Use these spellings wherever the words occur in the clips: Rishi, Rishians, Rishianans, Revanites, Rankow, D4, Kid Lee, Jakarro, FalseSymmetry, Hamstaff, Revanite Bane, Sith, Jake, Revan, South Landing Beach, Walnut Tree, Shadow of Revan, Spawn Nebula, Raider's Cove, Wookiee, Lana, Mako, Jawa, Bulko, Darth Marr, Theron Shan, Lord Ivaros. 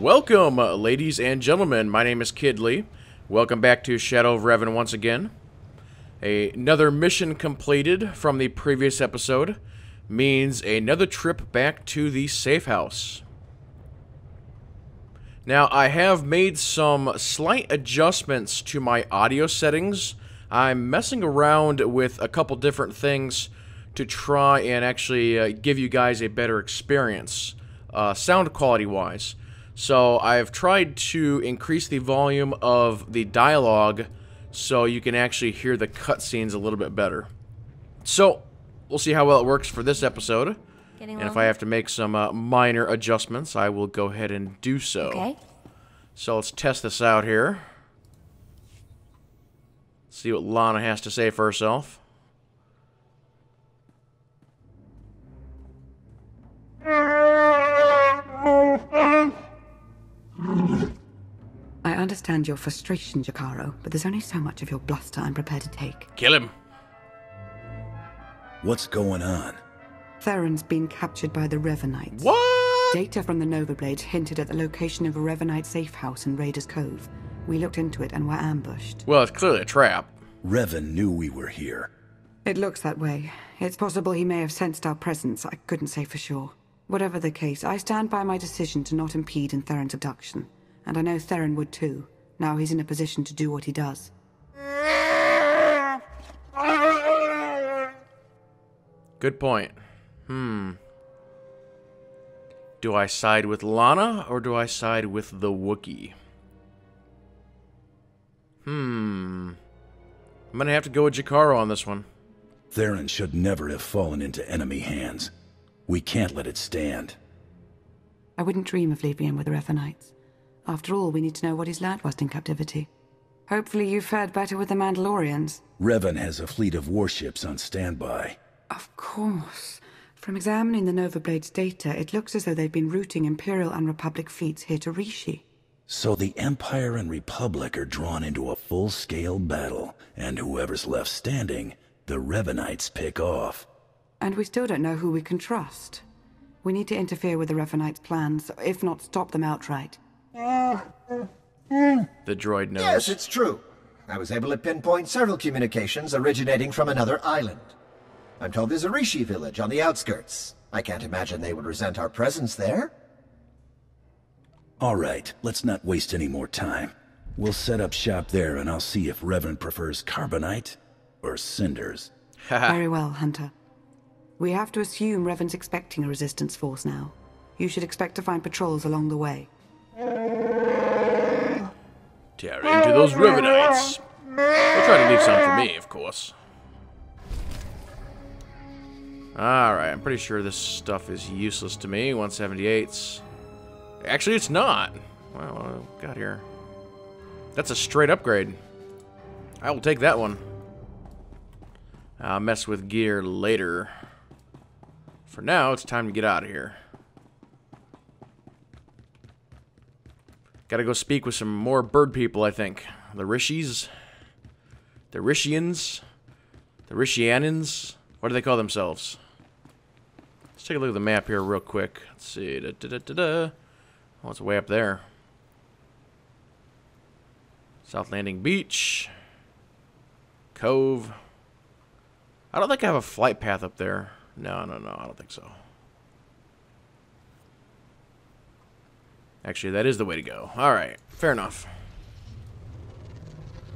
Welcome, ladies and gentlemen. My name is Kid Lee. Welcome back to Shadow of Revan once again. Another mission completed from the previous episode means another trip back to the safe house. Now, I have made some slight adjustments to my audio settings. I'm messing around with a couple different things to try and actually give you guys a better experience, sound quality-wise. So I've tried to increase the volume of the dialogue so you can actually hear the cutscenes a little bit better. So we'll see how well it works for this episode. And if I have to make some minor adjustments, I will go ahead and do so. Okay. So let's test this out here. See what Lana has to say for herself. I understand your frustration, Jakarro, but there's only so much of your bluster I'm prepared to take. Kill him. What's going on? Theron's been captured by the Revanites. What? Data from the Nova Blades hinted at the location of a Revanite safe house in Raider's Cove. We looked into it and were ambushed. Well, it's clearly a trap. Revan knew we were here. It looks that way. It's possible he may have sensed our presence. I couldn't say for sure. Whatever the case, I stand by my decision to not impede in Theron's abduction. And I know Theron would too. Now he's in a position to do what he does. Good point. Do I side with Lana or do I side with the Wookiee? I'm gonna have to go with Jakarro on this one. Theron should never have fallen into enemy hands. We can't let it stand. I wouldn't dream of leaving him with the Revanites. After all, we need to know what his lad was in captivity. Hopefully you fared better with the Mandalorians. Revan has a fleet of warships on standby. Of course. From examining the Nova Blades data, it looks as though they've been routing Imperial and Republic fleets here to Rishi. So the Empire and Republic are drawn into a full-scale battle, and whoever's left standing, the Revanites pick off. And we still don't know who we can trust. We need to interfere with the Revanites' plans, if not stop them outright. The droid knows. Yes, it's true. I was able to pinpoint several communications originating from another island. I'm told there's a Rishi village on the outskirts. I can't imagine they would resent our presence there. All right, let's not waste any more time. We'll set up shop there and I'll see if Revan prefers carbonite or cinders. Very well, Hunter. We have to assume Revan's expecting a resistance force now. You should expect to find patrols along the way. Tear into those Revanites. They'll try to leave some for me, of course. Alright, I'm pretty sure this stuff is useless to me. 178s. Actually, it's not. Wow, what have I got here? That's a straight upgrade. I will take that one. I'll mess with gear later. For now, it's time to get out of here. Gotta go speak with some more bird people, I think. The Rishis. The Rishians. The Rishianans. What do they call themselves? Let's take a look at the map here real quick. Let's see. Oh, it's way up there. South Landing Beach. Cove. I don't think I have a flight path up there. No, I don't think so. Actually, that is the way to go. Alright, fair enough.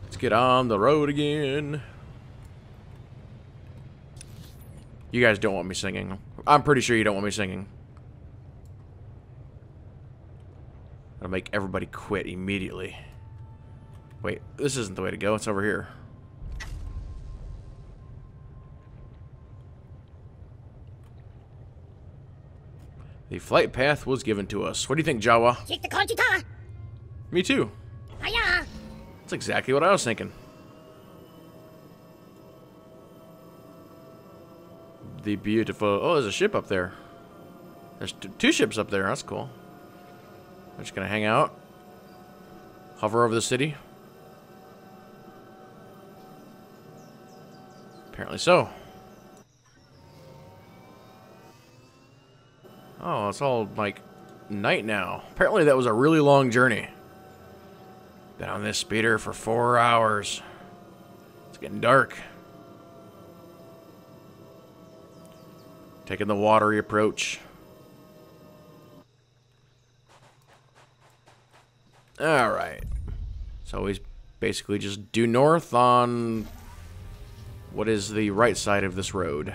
Let's get on the road again. You guys don't want me singing. I'm pretty sure you don't want me singing. That'll make everybody quit immediately. Wait, this isn't the way to go. It's over here. The flight path was given to us. What do you think, Jawa? Take the Conchita. Me too. Hiya. That's exactly what I was thinking. The beautiful... Oh, there's a ship up there. There's two ships up there. That's cool. I'm just going to hang out. Hover over the city. Apparently so. Oh, it's all, like, night now. Apparently that was a really long journey. Been on this speeder for 4 hours. It's getting dark. Taking the watery approach. Alright. So we basically just due north on what is the right side of this road.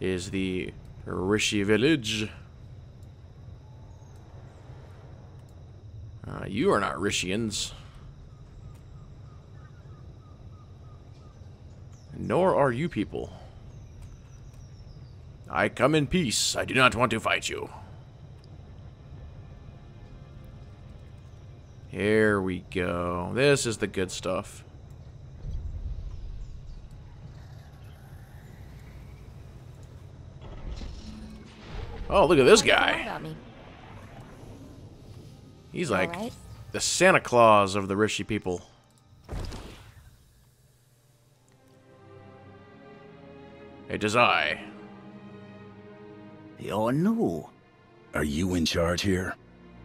Is the Rishi village. You are not Rishians. Nor are you people. I come in peace. I do not want to fight you. Here we go. This is the good stuff. Oh, look at this guy. He's like the Santa Claus of the Rishi people. It is I. You're new. Are you in charge here?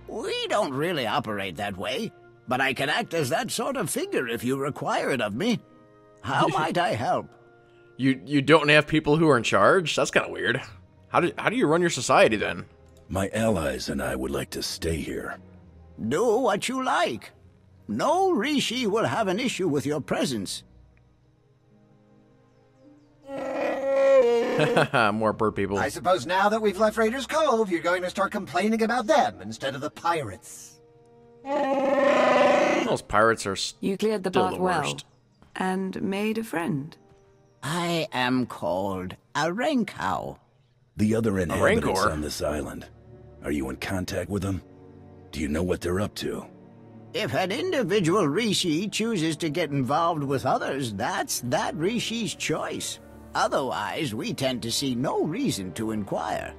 We don't really operate that way, but I can act as that sort of figure if you require it of me. How might I help? You don't have people who are in charge? That's kind of weird. How do you run your society then? My allies and I would like to stay here. Do what you like. No Rishi will have an issue with your presence. More bird people. I suppose now that we've left Raider's Cove, you're going to start complaining about them instead of the pirates. Those pirates are still the worst. You cleared the path well, and made a friend. I am called a Rankow. The other inhabitants on this island. Are you in contact with them? Do you know what they're up to? If an individual Rishi chooses to get involved with others, that's that Rishi's choice. Otherwise, we tend to see no reason to inquire.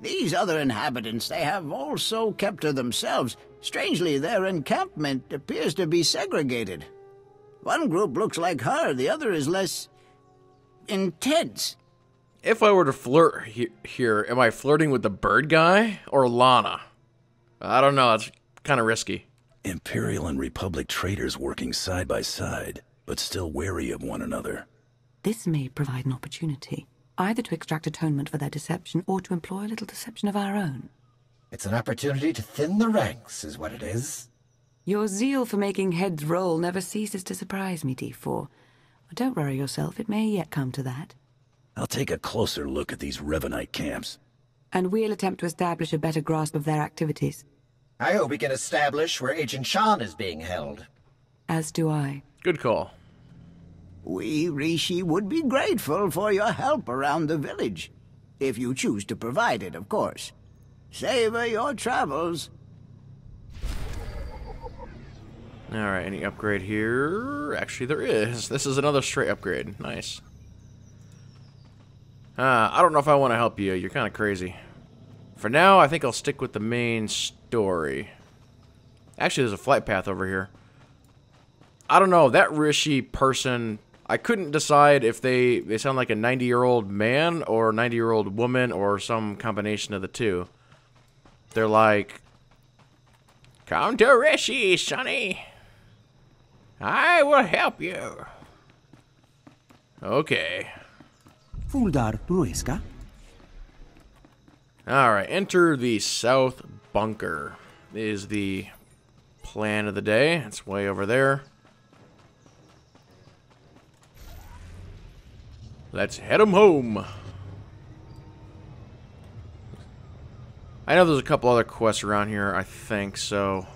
These other inhabitants, they have also kept to themselves. Strangely, their encampment appears to be segregated. One group looks like her, the other is less intense. If I were to flirt here, am I flirting with the bird guy or Lana? I don't know, it's kind of risky. Imperial and Republic traders working side by side, but still wary of one another. This may provide an opportunity, either to extract atonement for their deception or to employ a little deception of our own. It's an opportunity to thin the ranks, is what it is. Your zeal for making heads roll never ceases to surprise me, D4. Don't worry yourself, it may yet come to that. I'll take a closer look at these Revanite camps. And we'll attempt to establish a better grasp of their activities. I hope we can establish where Agent Shan is being held. As do I. Good call. We Rishi would be grateful for your help around the village, if you choose to provide it, of course. Savor your travels. Alright, any upgrade here? Actually, there is. This is another straight upgrade. Nice. I don't know if I want to help you. You're kind of crazy. For now, I think I'll stick with the main story. Actually, there's a flight path over here. I don't know. That Rishi person... I couldn't decide if they sound like a 90-year-old man or a 90-year-old woman or some combination of the two. They're like, come to Rishi, sonny. I will help you. Okay. Alright, enter the South Bunker is the plan of the day. It's way over there. Let's head them home. I know there's a couple other quests around here, I think, so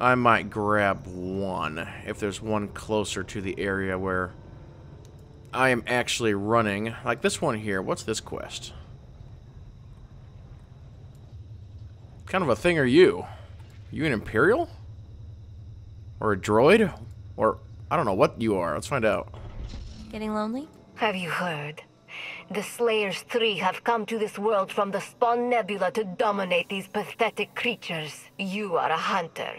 I might grab one if there's one closer to the area where I am actually running. Like this one here. What's this quest? What kind of a thing are you? Are you an Imperial? Or a droid? Or I don't know what you are. Let's find out. Getting lonely? Have you heard? The Slayers 3 have come to this world from the Spawn Nebula to dominate these pathetic creatures. You are a hunter.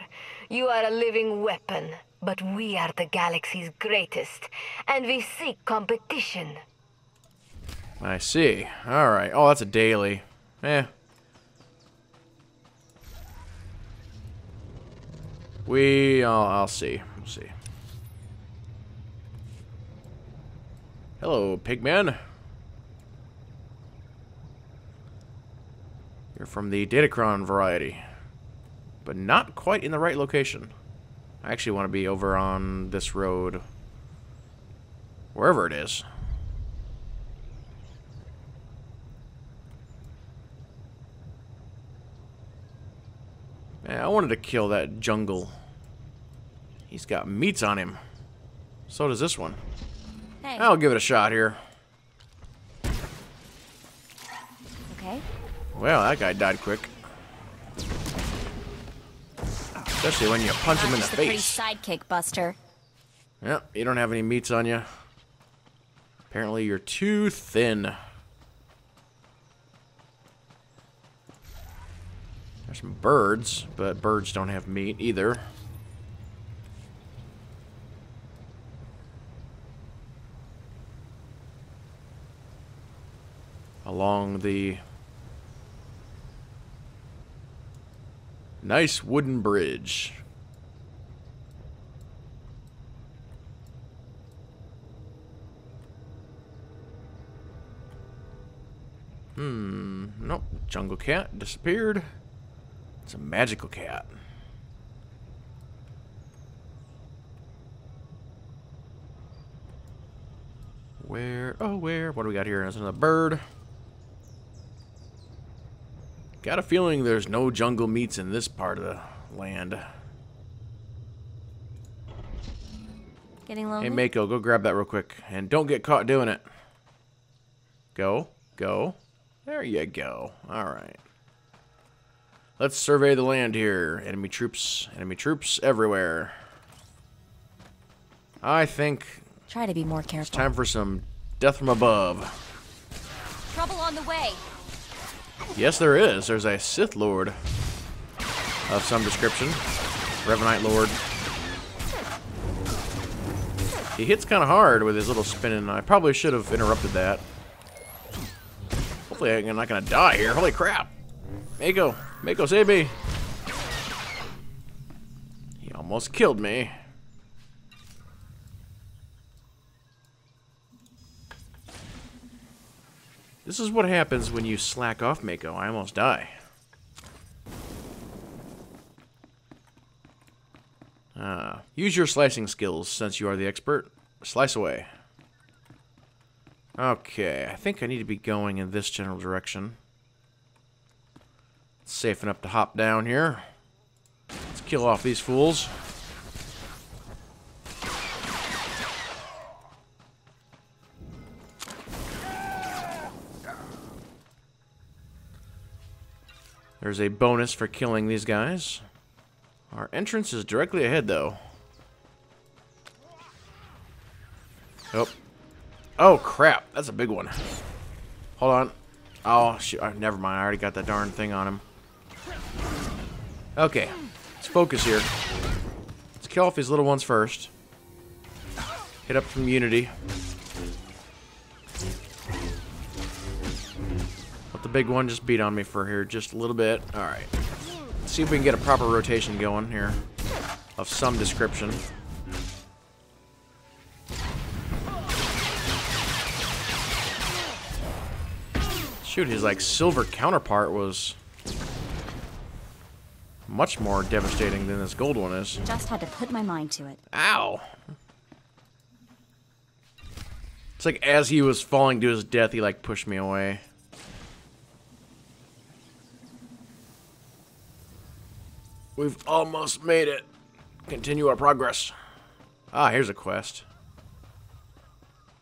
You are a living weapon. But we are the galaxy's greatest, and we seek competition. I see. Alright. Oh, that's a daily. Eh. I'll see. We'll see. Hello, Pigman. You're from the Datacron variety. But not quite in the right location. I actually want to be over on this road. Wherever it is. Man, I wanted to kill that jungle. He's got meats on him. So does this one. Hey. I'll give it a shot here. Okay. Well, that guy died quick. Especially when you punch him in the face. Pretty sidekick, Buster. Yep, you don't have any meats on you. Apparently, you're too thin. There's some birds, but birds don't have meat either. Along the nice wooden bridge. Nope. Jungle cat disappeared. It's a magical cat. Where? Oh, where? What do we got here? That's another bird. Got a feeling there's no jungle meats in this part of the land. Getting lonely. Hey, Mako, go grab that real quick. And don't get caught doing it. Go. Go. There you go. Alright. Let's survey the land here. Enemy troops. Enemy troops everywhere. I think... Try to be more careful. It's time for some death from above. Trouble on the way. Yes, there is. There's a Sith Lord of some description. Revanite Lord. He hits kind of hard with his little spinning. I probably should have interrupted that. Hopefully I'm not going to die here. Holy crap. Mako. Mako, save me. He almost killed me. This is what happens when you slack off, Mako. I almost die. Use your slicing skills, since you are the expert. Slice away. Okay, I think I need to be going in this general direction. It's safe enough to hop down here. Let's kill off these fools. There's a bonus for killing these guys. Our entrance is directly ahead, though. Oh. Oh, crap. That's a big one. Hold on. Oh, shoot. Oh, never mind. I already got that darn thing on him. Okay. Let's focus here. Let's kill off these little ones first. Hit up from Unity. The big one just beat on me for here just a little bit. Alright. Let's see if we can get a proper rotation going here. Of some description. Shoot, his like silver counterpart was much more devastating than this gold one is. Just had to put my mind to it. Ow! It's like as he was falling to his death, he like pushed me away. We've almost made it. Continue our progress. Ah, here's a quest.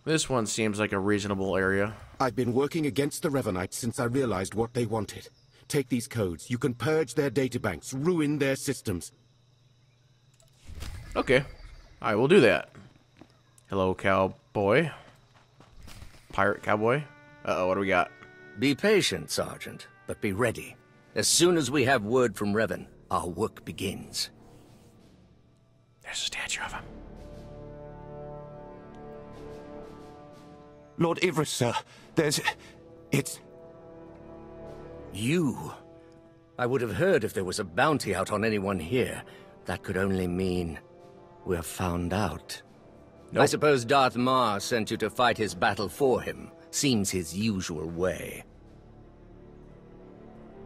This one seems like a reasonable area. I've been working against the Revanites since I realized what they wanted. Take these codes. You can purge their databanks, ruin their systems. Okay. I will do that. Hello, cowboy. Pirate cowboy. Uh-oh, what do we got? Be patient, Sergeant, but be ready. As soon as we have word from Revan, our work begins. There's a statue of him. Lord Ivaros, sir. There's... it's... You. I would have heard if there was a bounty out on anyone here. That could only mean we're found out. Nope. I suppose Darth Marr sent you to fight his battle for him. Seems his usual way.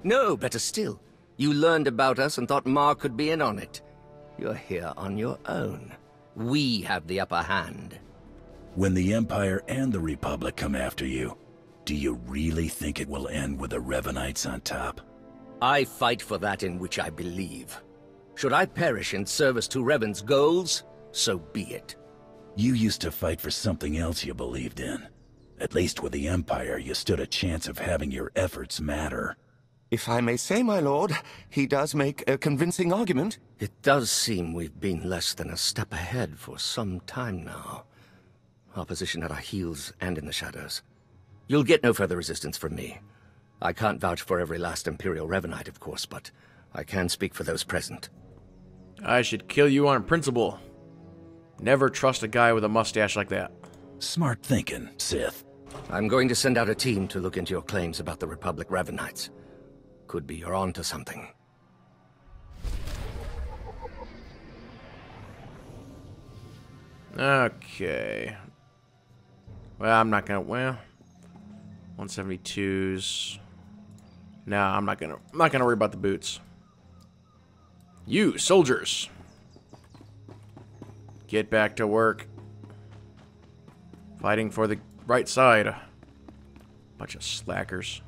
No, better still. You learned about us and thought Marr could be in on it. You're here on your own. We have the upper hand. When the Empire and the Republic come after you, do you really think it will end with the Revanites on top? I fight for that in which I believe. Should I perish in service to Revan's goals, so be it. You used to fight for something else you believed in. At least with the Empire, you stood a chance of having your efforts matter. If I may say, my lord, he does make a convincing argument. It does seem we've been less than a step ahead for some time now. Our position at our heels and in the shadows. You'll get no further resistance from me. I can't vouch for every last Imperial Revanite, of course, but I can speak for those present. I should kill you on principle. Never trust a guy with a mustache like that. Smart thinking, Sith. I'm going to send out a team to look into your claims about the Republic Revanites. Could be you're on to something. Okay. Well, I'm not gonna... well... 172s... No, I'm not gonna worry about the boots. You, soldiers! Get back to work. Fighting for the right side. Bunch of slackers.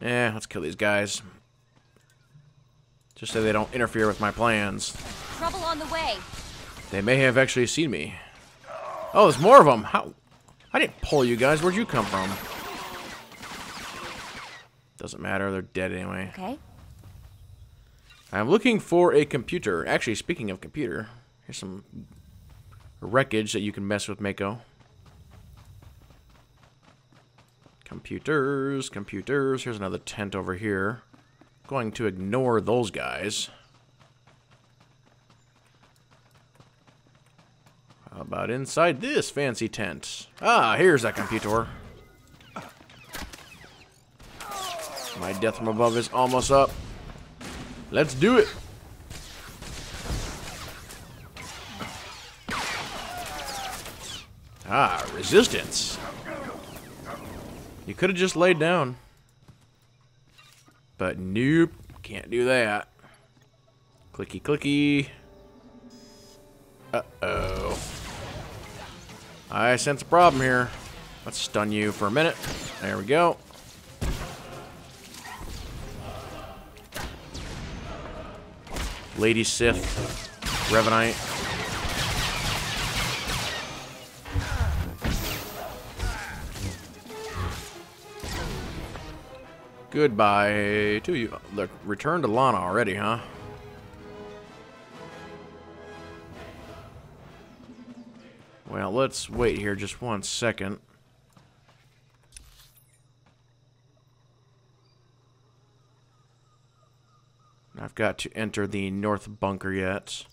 Eh, let's kill these guys. Just so they don't interfere with my plans. Trouble on the way. They may have actually seen me. Oh, there's more of them. How? I didn't pull you guys. Where'd you come from? Doesn't matter. They're dead anyway. Okay. I'm looking for a computer. Actually, speaking of computer, here's some wreckage that you can mess with, Mako. Computers, computers. Here's another tent over here. Going to ignore those guys. How about inside this fancy tent? Ah, here's that computer. My death from above is almost up. Let's do it. Ah, resistance. You could have just laid down. But nope, can't do that. Clicky clicky. Uh-oh. I sense a problem here. Let's stun you for a minute. There we go. Lady Sith. Revanite. Goodbye to you. Look, return to Lana already, huh? Well, let's wait here just one second. I've got to enter the north bunker yet.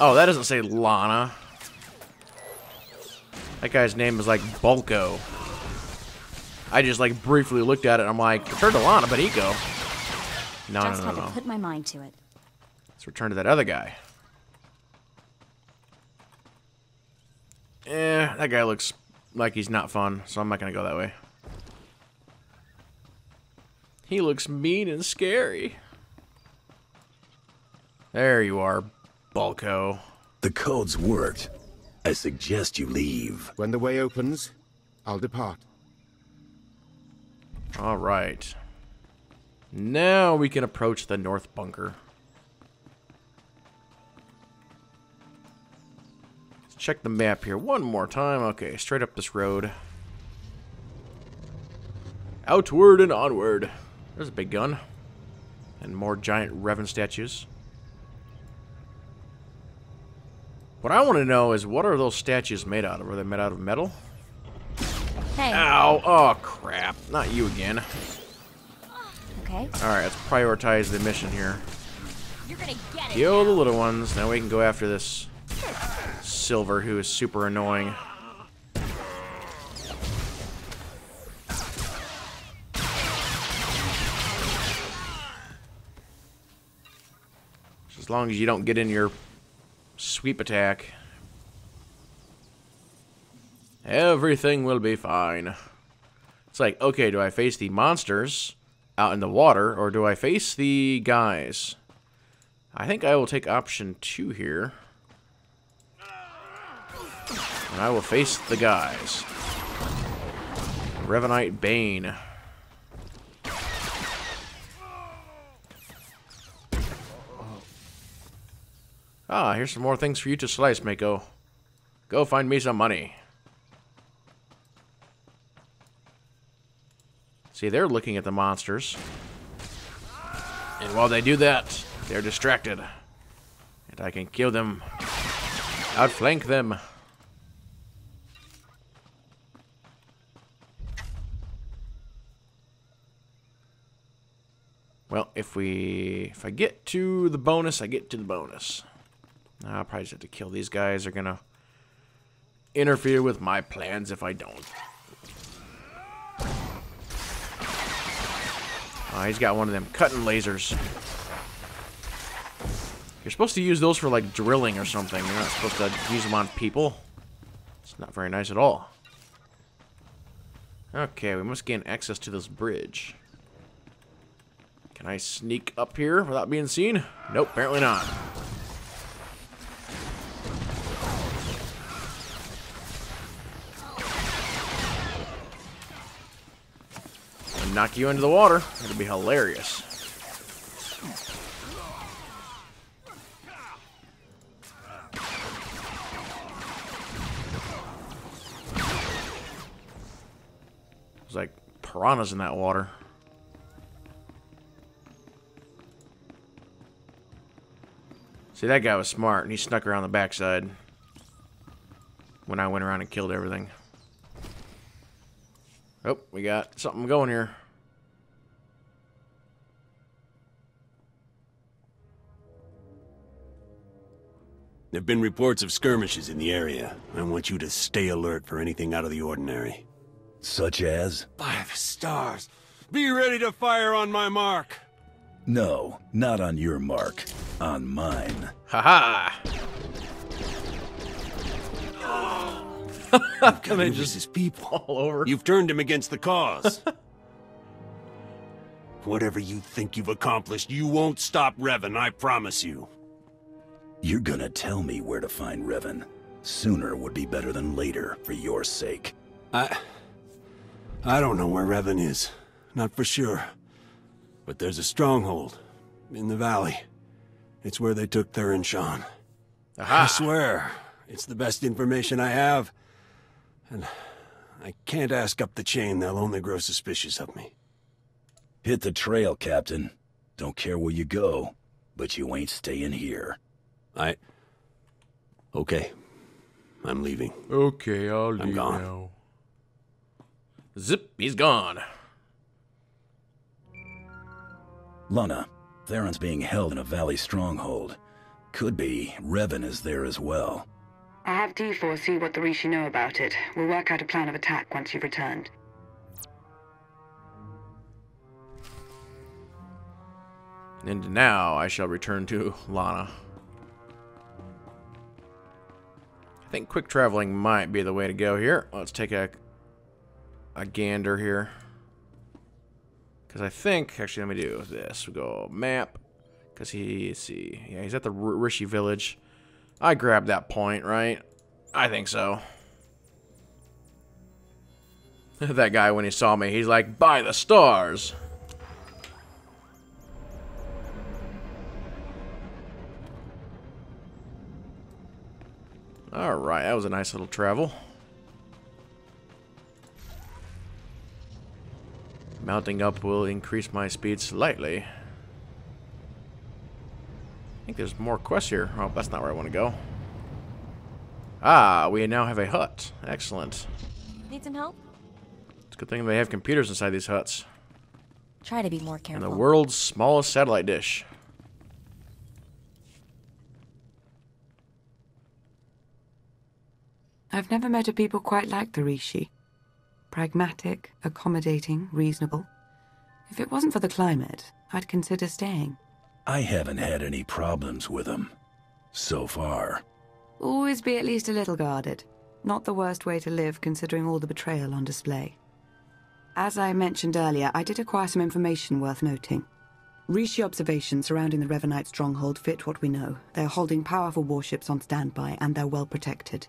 Oh, that doesn't say Lana. That guy's name is like Bulko. I just like briefly looked at it and I'm like, return to Lana, but Eco. No, just no, no, no. Had to put my mind to it. Let's return to that other guy. Eh, that guy looks like he's not fun, so I'm not gonna go that way. He looks mean and scary. There you are, Bulko. The code's worked. I suggest you leave. When the way opens, I'll depart. All right. Now we can approach the north bunker. Let's check the map here one more time. Okay, straight up this road. Outward and onward. There's a big gun. And more giant Revan statues. What I want to know is, what are those statues made out of? Are they made out of metal? Hey. Ow! Oh, crap. Not you again. okay? Alright, let's prioritize the mission here. You're gonna get it. Kill the little ones. Now we can go after this Silver, who is super annoying. As long as you don't get in your sweep attack, everything will be fine. It's like, okay, do I face the monsters out in the water, or do I face the guys? I think I will take option 2 here. And I will face the guys. Revanite Bane. Ah, here's some more things for you to slice, Mako. Go find me some money. See, they're looking at the monsters. And while they do that, they're distracted. And I can kill them. Outflank them. Well, if I get to the bonus, I get to the bonus. I'll probably just have to kill these guys. They're gonna interfere with my plans if I don't. Oh, he's got one of them cutting lasers. You're supposed to use those for like drilling or something. You're not supposed to use them on people. It's not very nice at all. Okay, we must gain access to this bridge. Can I sneak up here without being seen? Nope, apparently not. Knock you into the water. It'll be hilarious. There's like piranhas in that water. See, that guy was smart, and he snuck around the backside when I went around and killed everything. Oh, we got something going here. There have been reports of skirmishes in the area. I want you to stay alert for anything out of the ordinary. Such as? By the stars! Be ready to fire on my mark! No, not on your mark. On mine. Ha ha! I've got his people all over. You've turned him against the cause. Whatever you think you've accomplished, you won't stop Revan, I promise you. You're gonna tell me where to find Revan. Sooner would be better than later, for your sake. I don't know where Revan is. Not for sure. But there's a stronghold. In the valley. It's where they took Theron Shan. Aha. I swear, it's the best information I have. And I can't ask up the chain. They'll only grow suspicious of me. Hit the trail, Captain. Don't care where you go, but you ain't staying here. Okay. I'm leaving. Okay, I'll leave now. Zip, he's gone. Lana, Theron's being held in a valley stronghold. Could be Revan is there as well. I have D4 see what the Rishi know about it. We'll work out a plan of attack once you've returned. And now I shall return to Lana. I think quick traveling might be the way to go here. Let's take a gander here. Because I think... Actually, let me do this. We'll go map. Because yeah, he's at the Rishi village. I grabbed that point, right? I think so. That guy, when he saw me, he's like, by the stars! Alright, that was a nice little travel. Mounting up will increase my speed slightly. I think there's more quests here. Oh, that's not where I want to go. Ah, we now have a hut. Excellent. Need some help? It's a good thing they have computers inside these huts. Try to be more careful. And the world's smallest satellite dish. I've never met a people quite like the Rishi. Pragmatic, accommodating, reasonable. If it wasn't for the climate, I'd consider staying. I haven't had any problems with them. So far. Always be at least a little guarded. Not the worst way to live, considering all the betrayal on display. As I mentioned earlier, I did acquire some information worth noting. Rishi observations surrounding the Revanite stronghold fit what we know. They're holding powerful warships on standby, and they're well protected.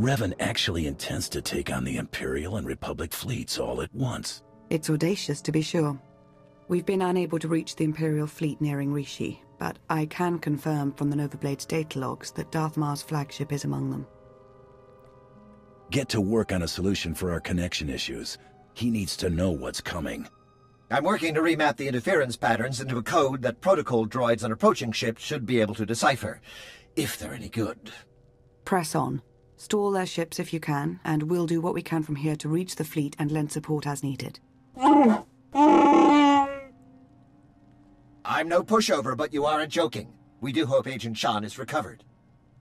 Revan actually intends to take on the Imperial and Republic fleets all at once. It's audacious, to be sure. We've been unable to reach the Imperial fleet nearing Rishi, but I can confirm from the Nova Blades data logs that Darth Marr's flagship is among them. Get to work on a solution for our connection issues. He needs to know what's coming. I'm working to remap the interference patterns into a code that protocol droids on approaching ships should be able to decipher, if they're any good. Press on. Stall their ships if you can, and we'll do what we can from here to reach the fleet and lend support as needed. I'm no pushover, but you aren't joking. We do hope Agent Shan is recovered.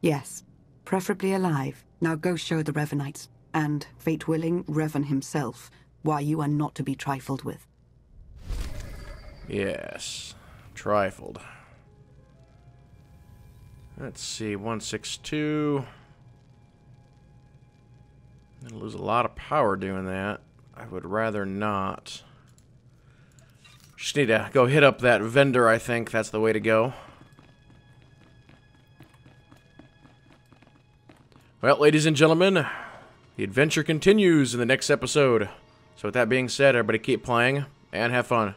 Yes. Preferably alive. Now go show the Revanites, and, fate willing, Revan himself, why you are not to be trifled with. Yes. Trifled. Let's see, 162. I'm gonna lose a lot of power doing that. I would rather not. Just need to go hit up that vendor, I think. That's the way to go. Well, ladies and gentlemen, the adventure continues in the next episode. So with that being said, everybody keep playing and have fun.